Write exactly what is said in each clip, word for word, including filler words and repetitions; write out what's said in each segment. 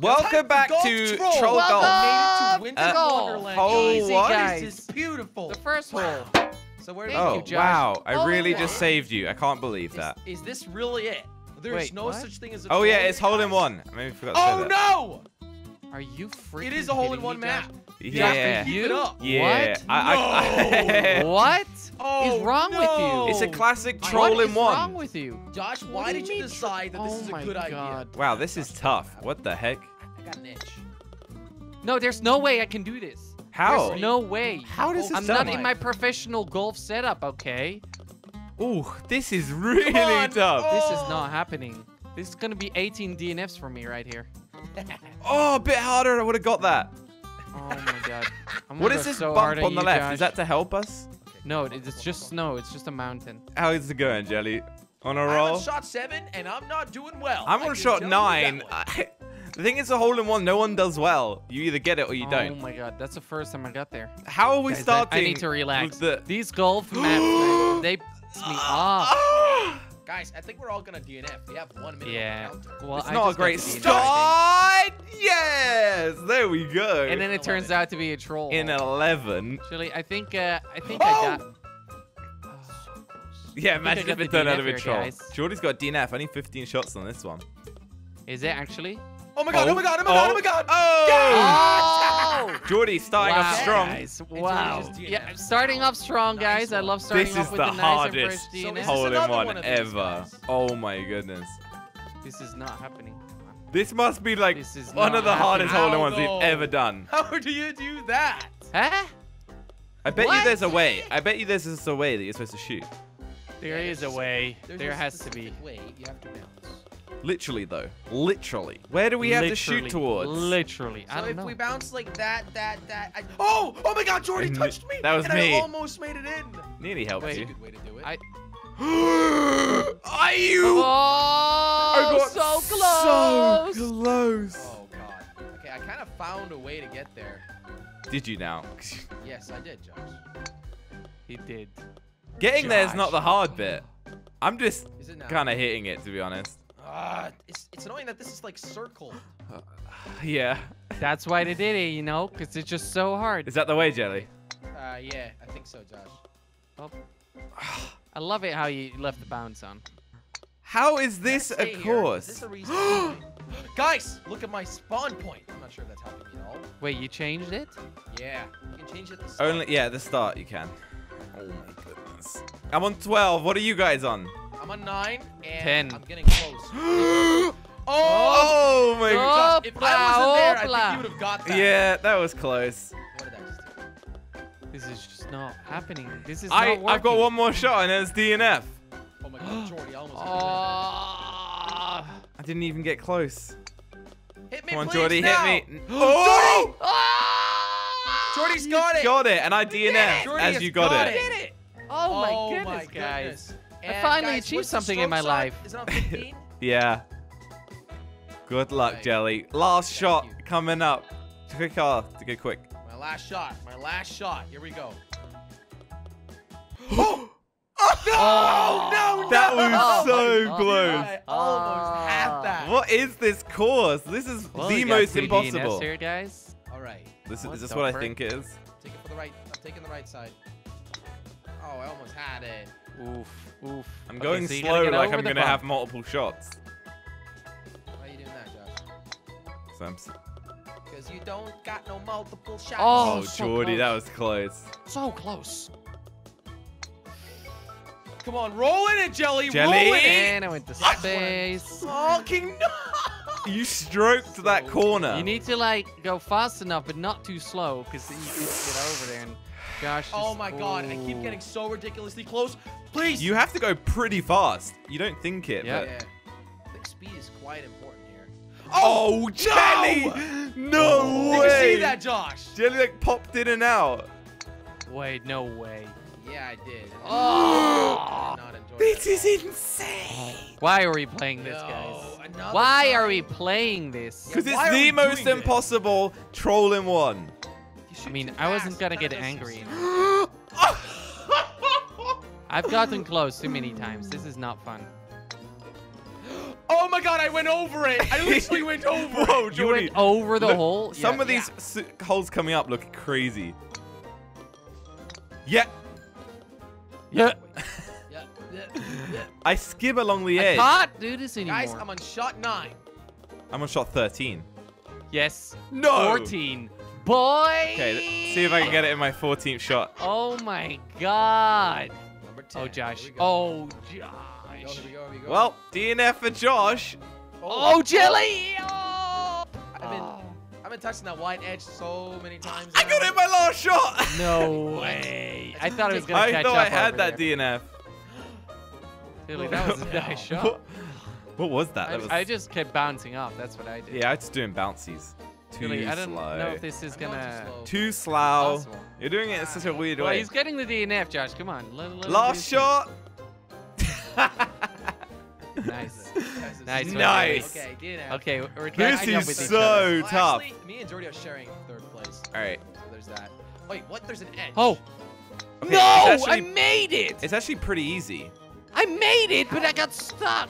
Welcome back to Troll Golf. Welcome to Winter Wonderland. Oh, what? This is beautiful. The first hole. So where? Oh, wow. I really just saved you. I can't believe that. Is this really it? There's no such thing as a... Oh, yeah. It's hole-in-one. I maybe forgot to say that. Oh, no! Are you freaking? It is a hole-in-one map. Yeah. You have to keep it up. Yeah. What? I, I, no. What oh, is wrong no. with you? It's a classic troll-in-one. What is wrong with you? Josh, why what did you decide that oh this is a good God. idea? Wow, this is tough. What the heck? I got an itch. No, there's no way I can do this. How? There's no way. How does this I'm not in my professional golf setup, okay? Ooh, this is really tough. Oh. This is not happening. This is going to be eighteen D N Fs for me right here. Oh, a bit harder. I would have got that. Oh, my God. What is this so bump on the you, left? Josh. Is that to help us? Okay. No, it's just snow. It's just a mountain. How is it going, Jelly? On a roll? I'm on shot seven, and I'm not doing well. I'm on shot nine. I, the thing is, a hole-in-one, no one does well. You either get it or you oh don't. Oh, my God. That's the first time I got there. How are we Guys, starting? I need to relax. The... These golf maps, they piss me off. Guys, I think we're all gonna D N F. We have one minute. Yeah. Well, it's I not a great start. Yes, there we go. And then it turns out to be a troll. In eleven. Actually, I think uh, I think oh! I got. Oh, so close. Yeah, imagine if it turned out to be a troll. Jordy's got D N F. I need fifteen shots on this one. Is it actually? Oh my God! Oh, oh my God! Oh my God! Oh my God! Oh! Yes! Oh! Jordy starting wow. off strong. Guys, wow. Yeah, starting off strong, guys. Nice I love starting off with a nice and fresh D N F. This is the hardest hole-in-one ever. Oh my goodness. This is not happening. This must be like one of the hardest hole-in-ones we've ever done. How do you do that? Huh? I bet what? you there's a way. I bet you there's just a way that you're supposed to shoot. There is a way. There's there has to be. Way you have to bounce. Literally though, literally. Where do we literally, have to shoot towards? Literally, I so don't if know. we bounce like that, that, that. I... Oh, oh my God! Jordy touched me. That was and me. I almost made it in. Nearly helped Wait, you. That's a good way to do it. I... Are you? Oh, I got so close. So close. Oh God. Okay, I kind of found a way to get there. Did you now? Yes, I did, Josh. He did. Getting Josh. there is not the hard bit. I'm just kind of hitting it, to be honest. Uh, it's, it's annoying that this is like circled. Uh, yeah. That's why they did it, you know, because it's just so hard. Is that the way, Jelly? Uh, yeah, I think so, Josh. Oh. I love it how you left the bounce on. How is this a course? Is this a reason? Guys, look at my spawn point. I'm not sure if that's helping me at all. Wait, you changed it? Yeah, you can change it at the start. Only, yeah, at the start you can. Oh my goodness. I'm on twelve. What are you guys on? I'm on nine and ten. I'm getting close. oh, oh my God! If I wasn't there, I think you would have got that. Yeah, that was close. What did I just do? This is just not happening. This is I, not working. I've got one more shot and it's D N F. Oh my God, Jordy, I almost got uh, that. I didn't even get close. Hit me, Come on, please, Jordy, now. hit me. Oh! Jordy! Oh! Jordy's got it. Got it, and I D N F as you got, got it. it. it. Oh my oh goodness, my guys. Goodness. And I finally guys, achieved something in my shot? life. Is it on fifteen? Yeah. Good luck, right. Jelly. Last Thank shot you. coming up. Quick off to go quick. My last shot. My last shot. Here we go. oh! Oh, no! Oh! No! No! That was oh, so close. I almost had that. What is this course? This is well, the most impossible. Here, guys. All right. This is this what I think it is. Take it for the right. I'm taking the right side. Oh, I almost had it. Oof, oof. I'm okay, going so slow, like I'm going to have multiple shots. Why are you doing that, Josh? Samson. Because you don't got no multiple shots. Oh, oh so Jordy, close. that was close. So close. Come on, roll in it, Jelly. Jelly. Roll it in. And I went to space. Fucking no. You stroked so that corner. You need to, like, go fast enough, but not too slow, because you need to get over there and... Gosh, oh my ooh. God, I keep getting so ridiculously close. Please! You have to go pretty fast. You don't think it, yeah. but... Yeah. I think speed is quite important here. Oh, oh Jelly! No, no way! Did you see that, Josh? Jelly, like, popped in and out. Wait, no way. Yeah, I did. Oh! I did not this is insane! Why are we playing this, no, guys? Why time. are we playing this? Because yeah, it's the most impossible troll-in-one. I mean, I wasn't gonna get angry. I've gotten close too many times. This is not fun. Oh my my god, I went over it. I literally went over it. Whoa, Jordy. You went over the look, hole? Some yeah, of yeah. these holes coming up look crazy. Yeah. Yeah. yeah, yeah, yeah. I skip along the I edge. I can't do this anymore. Guys, I'm on shot nine. I'm on shot thirteen. Yes. No. fourteen. Boy. Okay, see if I can get it in my fourteenth shot. Oh my god. Number ten. Oh, Josh. Oh, Josh. Here we go, here we go. Well, D N F for Josh. Oh, oh Jelly. Oh. I've been, I've been touching that wide edge so many times. Now. I got it in my last shot. No way. I thought it was going to catch up. I thought I had that there. D N F. Dude, that was a nice shot. What, what was that? I, that was... I just kept bouncing up. That's what I did. Yeah, I was doing bouncies. Too really, I don't slow. know if this is going to... Too slow. Too slow. You're doing it in such a weird well, way. He's getting the D N F, Josh. Come on. Let, let Last shot. nice. Nice. Nice. Okay, D N F. Okay, we're catching up with This is so tough. Well, actually, me and Jordy are sharing third place. All right. So there's that. Wait, what? There's an edge. Oh. Okay, no, actually, I made it. It's actually pretty easy. I made it, but I got stuck.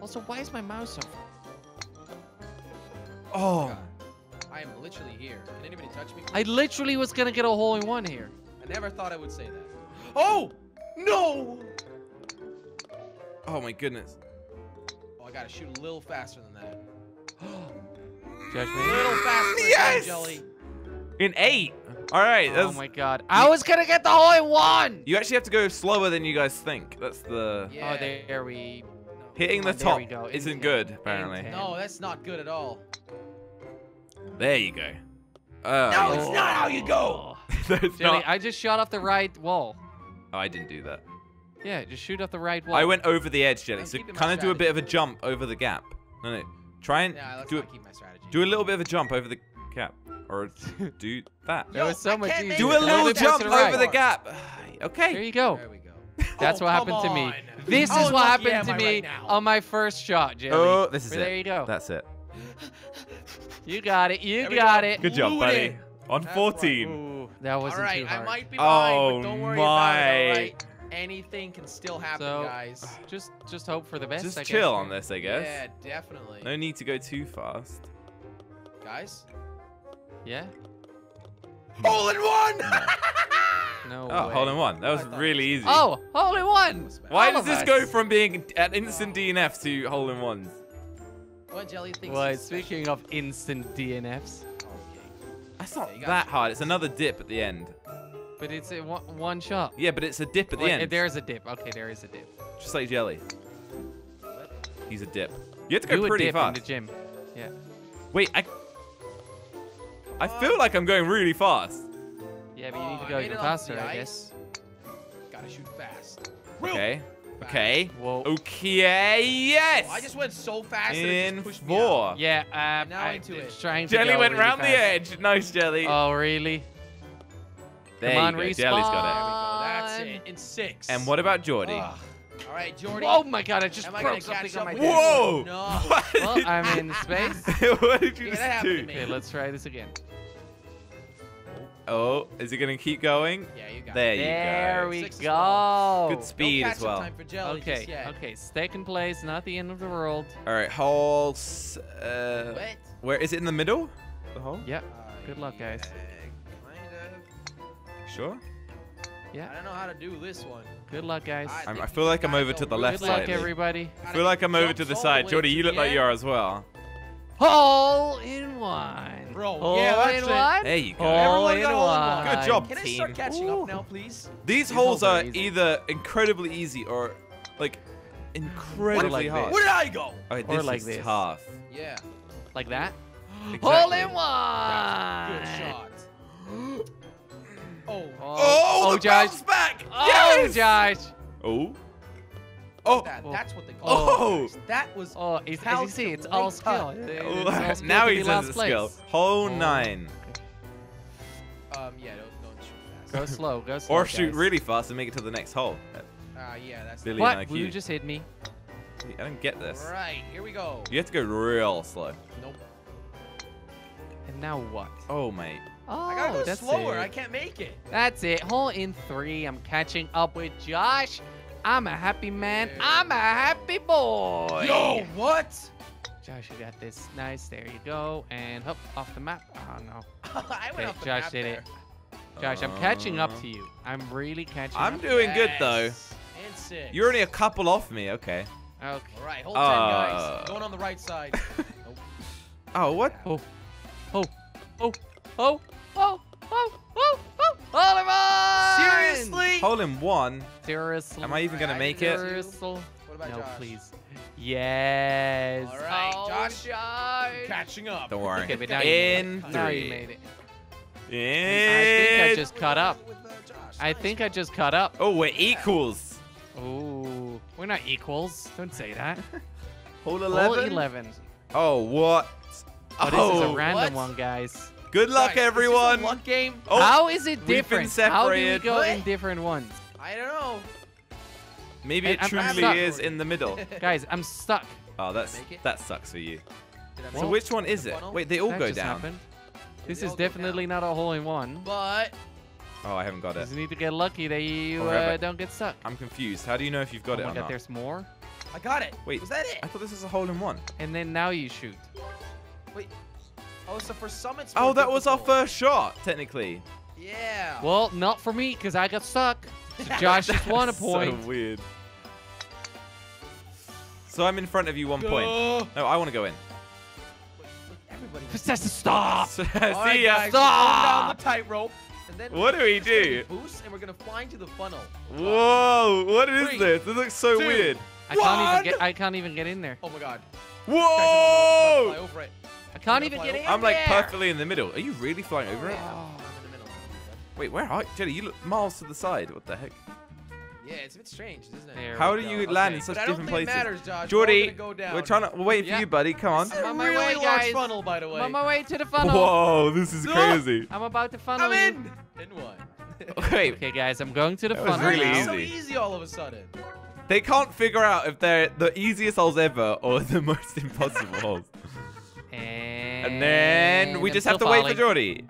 Also, why is my mouse on? Oh. God. I am literally here. Can anybody touch me? I literally was going to get a hole in one here. I never thought I would say that. Oh, no. Oh, my goodness. Oh, I got to shoot a little faster than that. Josh, a little faster than yes! Jelly. In eight. All right. Oh, my God. I was going to get the hole in one. You actually have to go slower than you guys think. That's the... Yeah. Oh, there we... No. Hitting the oh, top go. isn't ten. good, apparently. Ten. No, that's not good at all. There you go. Uh, no, it's not how you go. Jelly, not. I just shot off the right wall. Oh, I didn't do that. Yeah, just shoot off the right wall. I went over the edge, Jelly. I'm so kind of do a bit of a jump over the gap. No, no. Try and yeah, let's do not a, keep my strategy. Do a little bit of a jump over the gap, or do that. Yo, was so much easier. Do a little jump over right. the gap. Okay. There you go. There we go. That's oh, what happened on. to me. This oh, is what happened yeah, to me right on my first shot, Jelly. Oh, this is but it. There you go. That's it. You got it. You got go. it. Good job, buddy. On That's fourteen. Right. Ooh, that wasn't All right, too hard. I might be blind, oh, but don't worry my. about it. All right. Anything can still happen, so, guys. Just just hope for the best, Just I chill guess. on this, I guess. Yeah, definitely. No need to go too fast. Guys? Yeah? Hole in one! no Oh, way. hole in one. That was really easy. Oh, hole in one! Why All does this us. go from being an instant D N F to hole in ones? Well, Jelly thinks well speaking of instant D N Fs. Okay. That's not yeah, that hard. It's another dip at the end. But it's a one, one shot. Yeah, but it's a dip at well, the end. There is a dip. Okay, there is a dip. Just like Jelly. What? He's a dip. You have to go Do pretty a dip fast. in the gym. Yeah. Wait, I. I feel like I'm going really fast. Yeah, but you need to go oh, even faster, I guess. Gotta shoot fast. Okay. Okay. Whoa. Okay. Yes. Oh, I just went so fast. In and it just four. Me yeah. Uh, now I'm into it. Trying to Jelly go went really round fast. the edge. Nice, Jelly. Oh, really? There Come on, you go. Respawn. Jelly's got it. There we go. That's it. In six. And what about Jordy? Ugh. All right, Jordy. Oh my God! I just Am broke I something on my desk. Whoa! No. Well, I'm in space. What did you yeah, just do? Okay, let's try this again. Oh, is it gonna keep going? Yeah, you got there it. You there go. we Six go. Good speed no as well. Time for Jelly okay, okay, second place, not the end of the world. All right, hole. Uh, what? Where is it in the middle? The hole? Yeah. Uh, Good luck, guys. Uh, kind of. Sure. Yeah. I don't know how to do this one. Good luck, guys. I, I feel like I'm over to the left side. Good luck, side. everybody. I feel like I'm over to the side. Jordy, you look like you are as well. Hole in one. Bro, hole yeah, that's in one. There you go. Hole in one. one. Good job, Can team. Can I start catching Ooh. up now, please? These, These holes, holes are, are either incredibly easy or, like, incredibly like hard. This. Where did I go? Okay, or this like is this. tough. Yeah. Like that? Exactly. Hole in one. That's good shot. oh. Oh, oh, the oh, Josh. bounce back. Oh, yes. Josh. Oh. Oh, that. that's what they call oh. it. That was. Oh, is, as you see, it's all skill. It, it, it's all skill now he says it's skill. Hole oh. nine. Um, yeah, don't, don't shoot fast. Go slow, go slow. Or shoot guys. really fast and make it to the next hole. Ah, uh, yeah, that's. Billy what? Will you just hit me? I don't get this. All right, here we go. You have to go real slow. Nope. And now what? Oh, mate. Oh, I gotta go that's slower. It. I can't make it. That's it. Hole in three. I'm catching up with Josh. I'm a happy man. I'm a happy boy. Yo, what? Josh, you got this. Nice. There you go. And hop off the map. Oh, no. I went okay, off the Josh map did there. it. Josh, uh, I'm catching up to you. I'm really catching I'm up to you. I'm doing good, though. And six. You're only a couple off me. Okay. Okay. All right. Hold uh, ten, guys. Going on the right side. Oh. Oh, what? Oh. Oh. Oh. Oh. Oh. Oh. Oh. Oh. All of us! Seriously? Hole in one. Seriously. Am I even going to make it? Seriously. What about no, Josh? Please. Yes. All right, oh, Josh. I'm catching up. Don't worry. Okay, but now in you three. Now you made it. In I think I just caught up. I think I just caught up. Oh, we're equals. Oh, we're not equals. Don't say that. Hole eleven? Hole eleven. Oh, what? Oh, oh, this is a random what? one, guys. Good luck, right, everyone. One game. Oh, how is it different? How do we go what? in different ones? I don't know. Maybe it I'm, truly I'm is in the middle. Guys, I'm stuck. Oh, that's that sucks for you. So which one is it? Wait, they all that go down. Happened. This is definitely not a hole in one. But oh, I haven't got it. You need to get lucky that you oh, uh, don't get stuck. I'm confused. How do you know if you've got oh it my or God, not? There's more. I got it. Wait, was that it? I thought this was a hole in one. And then now you shoot. Wait. Oh, so for some it's more Oh, that difficult. was our first shot, technically. Yeah. Well, not for me because I got stuck. So Josh just won a point. So weird. So I'm in front of you one go. point. No, I want to go in. Everybody. Stop! See right, ya. Guys, stop! Down the tightrope. What do we do? Boost, and we're gonna fly into the funnel. Whoa! What is Three, this? This looks so two, weird. I can't one. even get. I can't even get in there. Oh my god. Whoa! Guys, I'm gonna, I'm gonna fly over it. I can't even get in. I'm like there. perfectly in the middle. Are you really flying oh, over yeah. it? Oh. Wait, where are you? Jelly, you look miles to the side. What the heck? Yeah, it's a bit strange, isn't it? There How do you go. land okay. in such but different places? I don't think it matters, Josh. Jordy, we're, go down. we're trying to we'll wait for yep. you, buddy. Come on. This is I'm a really way, large guys. funnel, by the way. I'm on my way to the funnel. Whoa, this is crazy. I'm about to funnel I'm in. You. In what? Wait. Okay, guys, I'm going to the that funnel. It's really now. easy. so easy all of a sudden. They can't figure out if they're the easiest holes ever or the most impossible holes. And, and then we I'm just have to falling. wait for Jordy.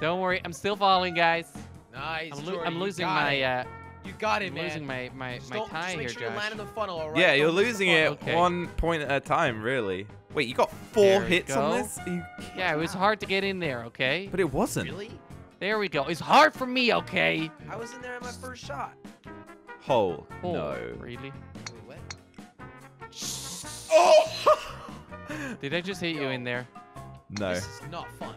Don't worry, I'm still falling, guys. Nice. I'm, lo Jordy, I'm losing my. Uh, you got it, I'm man. Losing my my just my don't, tie just make here, sure Josh. You land in the funnel, all right? Yeah, don't you're losing it okay. one point at a time, really. Wait, you got four there hits on this? Yeah, it was hard to get in there, okay? But it wasn't. Really? There we go. It's hard for me, okay? I was in there in my first shot. Hole. Hole. No. Really? Wait, what? Oh! Did I just hit Yo. you in there? No. This is not fun.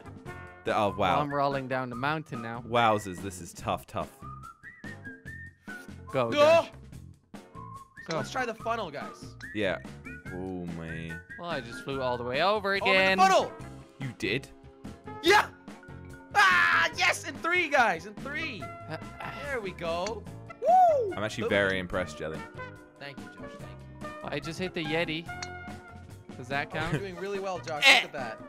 Oh, wow. Well, I'm rolling down the mountain now. Wowzers, this is tough, tough. Go, Josh. Go. Let's try the funnel, guys. Yeah. Oh, man. Well, I just flew all the way over again. Over the funnel! You did? Yeah! Ah, yes! In three, guys! In three! There we go. Woo! I'm actually very impressed, Jelly. Thank you, Josh. Thank you. Well, I just hit the Yeti. Does that count? You're doing really well, Josh. Look at that.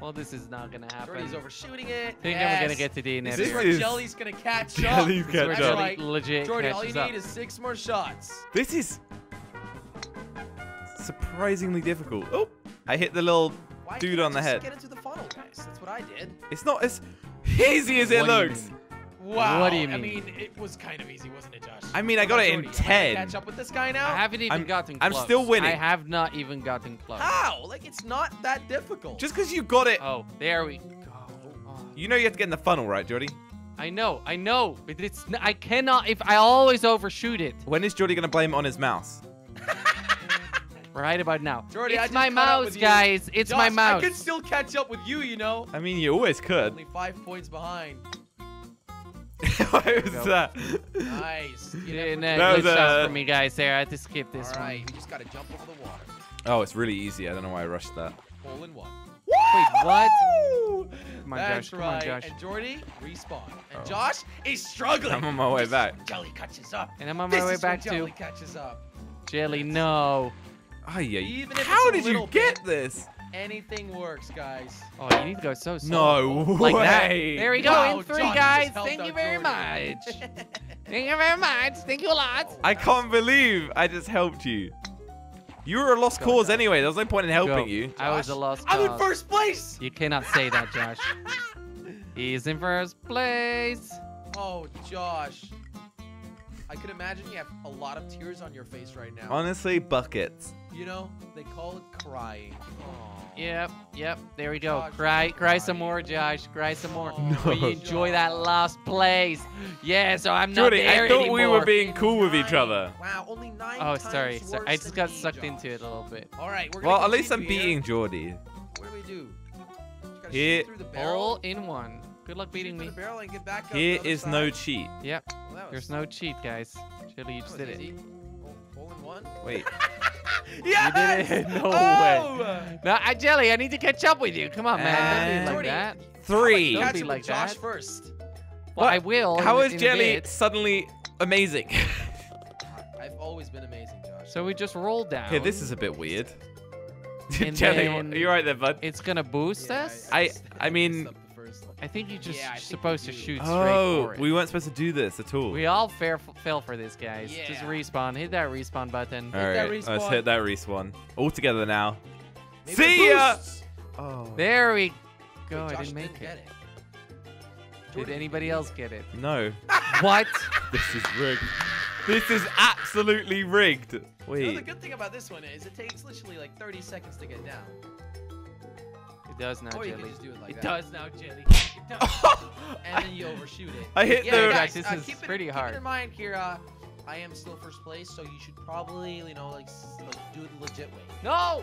Well, this is not gonna happen. Jordy's overshooting it. I think yes. I'm gonna get to D N F. This is where Jelly's gonna catch Jelly up. Jelly's gonna like, legit Jordy, all you need up. is six more shots. This is surprisingly difficult. Oh, I hit the little Why dude on the just head. Get into the funnel, guys. That's what I did. It's not as easy as what it looks. Wow. What do you mean? I mean, it was kind of easy, wasn't it, Josh? I mean, I got it in ten. Catch up with this guy now. I haven't even I'm, gotten close. I'm still winning. I have not even gotten close. How? Like, it's not that difficult. Just because you got it. Oh, there we go. Oh. You know you have to get in the funnel, right, Jordy? I know, I know. But it's I cannot. If I always overshoot it. When is Jordy gonna blame it on his mouse? Right about now. Jordy, it's I just my mouse, guys. It's Josh, my mouse. I could still catch up with you, you know. I mean, you always could. Only five points behind. What was that? Nice. Yeah, no, that was good shots uh... for me, guys. There, I had to skip this All right, one. You just gotta jump over the water. Oh, it's really easy. I don't know why I rushed that. Hole in one. Wait, what? Come on, That's Josh. Come right. on, Josh. And Jordy respawn. And oh. Josh is struggling. I'm on my way back. Jelly catches up. And I'm on my this way back Jelly too. Jelly catches up. Jelly, no. Oh, yeah. Even if How did you get bit, this? Anything works, guys. Oh, you need to go so slow. No like way. That. There we go. Wow, in three, Johnny guys. Thank you very Jordan. much. Thank you very much. Thank you a lot. Oh, I can't believe I just helped you. You were a lost go, cause Josh. anyway. There was no point in helping go. you. Josh. I was a lost cause. I'm in first place. You cannot say that, Josh. He's in first place. Oh, Josh. I could imagine you have a lot of tears on your face right now. Honestly, buckets. You know, they call it crying. Aww. Yep, yep. There we go. Josh, cry, cry some more, Josh. Cry some more. No. We enjoy that last place. Yeah, so I'm not Jordy, there I thought anymore. We were being cool with each other. Wow, only nine. Oh, sorry. Times worse I just got me, sucked Josh. into it a little bit. All right. We're well, at least I'm beating Jordy. What do we do? Hit all in one. Good luck beating me. Here is no cheat. Yep. Well, there's no cheat, guys. Jelly, you just did it. All in one? Wait. Yes! You did it? No oh! way. No, I, Jelly, I need to catch up with you. Come on, man. Don't be like that. Three. Don't be like that. Josh first. Well, I will. How is Jelly suddenly amazing? I've always been amazing, Josh. So we just rolled down. Okay, this is a bit weird. Jelly, you're right there, bud. It's gonna boost yeah, us. I, I, I mean, I think you're just yeah, think supposed to shoot straight oh, for it. We weren't supposed to do this at all. We all fair fail for this, guys. Yeah. Just respawn. Hit that respawn button. All hit right, that respawn. Let's hit that respawn. All together now. Maybe See ya. Oh. There we go. Wait, I didn't make didn't it. it. Did anybody else get it? No. What? This is rigged. This is absolutely rigged. Wait. No, the good thing about this one is it takes literally like thirty seconds to get down. It does now, Jelly. Do it like it that. does now, Jelly. It does. And then you overshoot it. I hit yeah, the. Guys, this uh, is keep pretty it, hard. Keep in mind, Kira, I am still first place, so you should probably, you know, like, like do it the legit way. No. Oh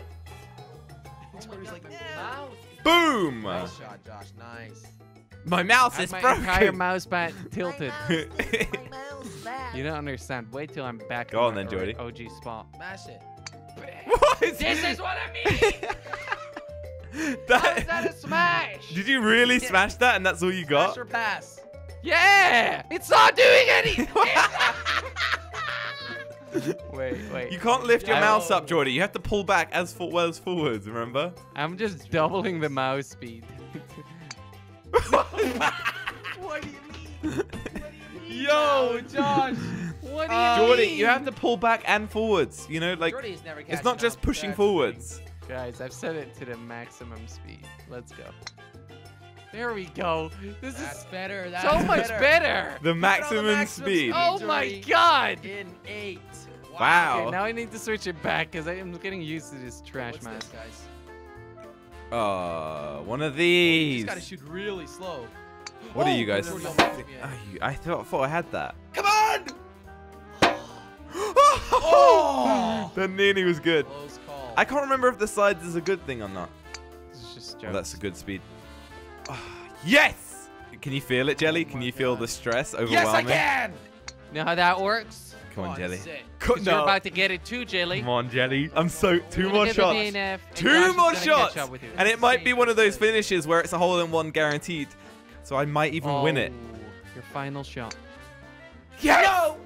God, like, no. Boom. Nice shot, Josh. Nice. My mouse is my broken. My entire mouse pad tilted. My mouse, my mouse pad. You don't understand. Wait till I'm back. Go on then, Jordy. O G spot. Mash it. What? This is what I mean. that... How is that a smash? Did you really smash that? And that's all you got? Smash or pass? Yeah. It's not doing anything. Wait, wait. You can't lift your I mouse won't. up, Jordy. You have to pull back as for well as forwards. Remember? I'm just doubling the mouse speed. What do you mean? What do you mean? Yo, Josh. What do you uh, mean? Jordy, you have to pull back and forwards. You know, like never it's not just up. pushing That's forwards. Guys, I've set it to the maximum speed. Let's go. There we go. This That's is better. That's so much better. better. The, maximum the maximum speed. speed. Oh my God. In eight. Wow. wow. Okay, now I need to switch it back because I'm getting used to this trash What's mask, this, guys. Oh, one of these. You just gotta shoot really slow. What oh, are you guys? No, oh, you, I thought, thought I had that. Come on! Oh! That nanny was good. Close call. I can't remember if the sides is a good thing or not. It's just oh, that's a good speed. Oh, yes! Can you feel it, Jelly? Can oh you God. feel the stress overwhelming? Yes, I can! You know how that works? Come on, Jelly. No. You're about to get it too, Jelly. Come on, Jelly. I'm so... Two more shots. Two more shots. And it might be one of those finishes where it's a hole-in-one guaranteed. So I might even oh, win it. Your final shot. Yes! No!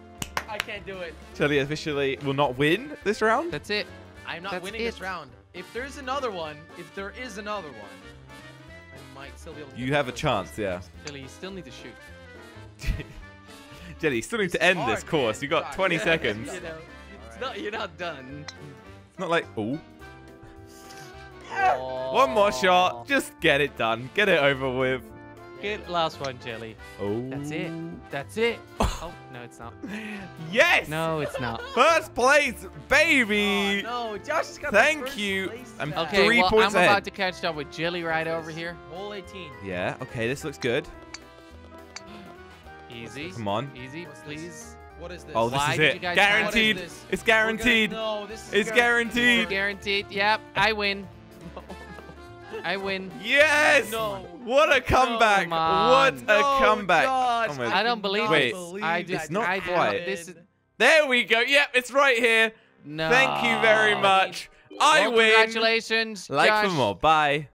I can't do it. Jelly officially will not win this round. That's it. I'm not That's winning it. this round. If there's another one, if there is another one, I might still be able to... You have a chance, yeah. Jelly, you still need to shoot. Jelly, you still need to end hard, this course. Man. You got twenty yeah, seconds. You know, it's not, you're not done. It's not like, ooh. oh. One more shot. Just get it done. Get it over with. Good last one, Jelly. Oh. That's it. That's it. Oh, no, it's not. Yes. No, it's not. First place, baby. Oh, no, Josh has got Thank first you. Place I'm okay, three well, points I'm ahead. about to catch up with Jelly right over here. Hole eighteen. Yeah, okay, this looks good. Easy. Come on. Easy, please. What is this? Oh, this Why is it. Guaranteed. This? It's guaranteed. Gonna, no, this is it's guaranteed. Guaranteed. Yep. I win. No, no. I win. Yes. No. What a comeback. No, what a no, comeback. Gosh, oh I don't believe Wait. it. Wait. I just, it's not I quite. This is... There we go. Yep. It's right here. No. Thank you very much. Well, I win. Congratulations. Like Josh. for more. Bye.